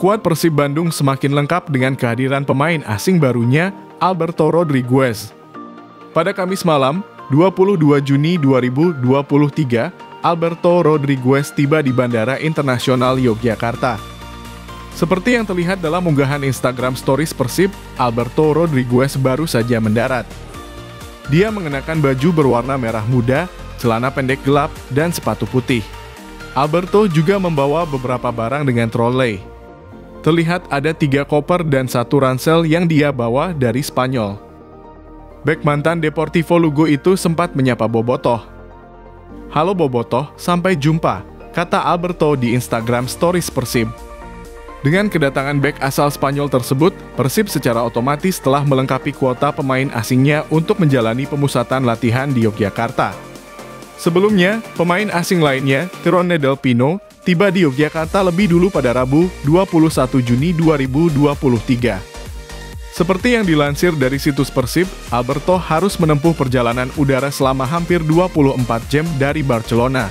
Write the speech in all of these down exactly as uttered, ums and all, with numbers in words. Skuad Persib Bandung semakin lengkap dengan kehadiran pemain asing barunya, Alberto Rodriguez. Pada Kamis malam, dua puluh dua Juni dua ribu dua puluh tiga, Alberto Rodriguez tiba di Bandara Internasional Yogyakarta. Seperti yang terlihat dalam unggahan Instagram Stories Persib, Alberto Rodriguez baru saja mendarat. Dia mengenakan baju berwarna merah muda, celana pendek gelap, dan sepatu putih. Alberto juga membawa beberapa barang dengan trolei. Terlihat ada tiga koper dan satu ransel yang dia bawa dari Spanyol. Bek mantan Deportivo Lugo itu sempat menyapa Bobotoh. "Halo Bobotoh, sampai jumpa," kata Alberto di Instagram Stories Persib. Dengan kedatangan bek asal Spanyol tersebut, Persib secara otomatis telah melengkapi kuota pemain asingnya untuk menjalani pemusatan latihan di Yogyakarta. Sebelumnya, pemain asing lainnya, Tyrone Del Pino, tiba di Yogyakarta lebih dulu pada Rabu, dua puluh satu Juni dua ribu dua puluh tiga. Seperti yang dilansir dari situs Persib, Alberto harus menempuh perjalanan udara selama hampir dua puluh empat jam dari Barcelona.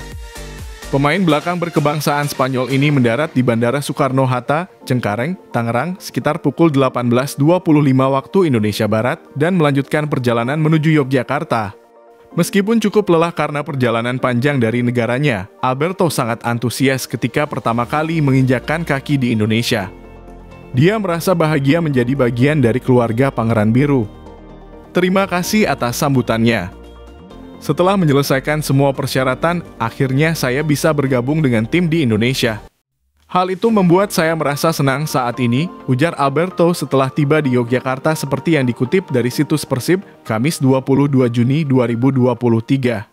Pemain belakang berkebangsaan Spanyol ini mendarat di Bandara Soekarno-Hatta, Cengkareng, Tangerang sekitar pukul delapan belas lewat dua puluh lima waktu Indonesia Barat dan melanjutkan perjalanan menuju Yogyakarta. Meskipun cukup lelah karena perjalanan panjang dari negaranya, Alberto sangat antusias ketika pertama kali menginjakkan kaki di Indonesia. Dia merasa bahagia menjadi bagian dari keluarga Pangeran Biru. "Terima kasih atas sambutannya. Setelah menyelesaikan semua persyaratan, akhirnya saya bisa bergabung dengan tim di Indonesia. Hal itu membuat saya merasa senang saat ini," ujar Alberto setelah tiba di Yogyakarta seperti yang dikutip dari situs Persib, Kamis dua puluh dua Juni dua ribu dua puluh tiga.